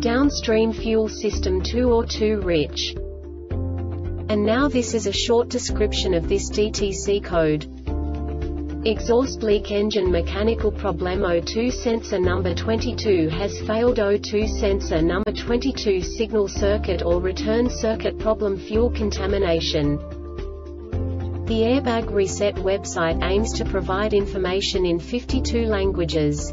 downstream fuel system 2 or 2 rich. And now this is a short description of this DTC code. Exhaust leak engine mechanical problem. O2 sensor number 22 has failed. O2 sensor number 22 signal circuit or return circuit problem. Fuel contamination. The Airbag Reset website aims to provide information in 52 languages.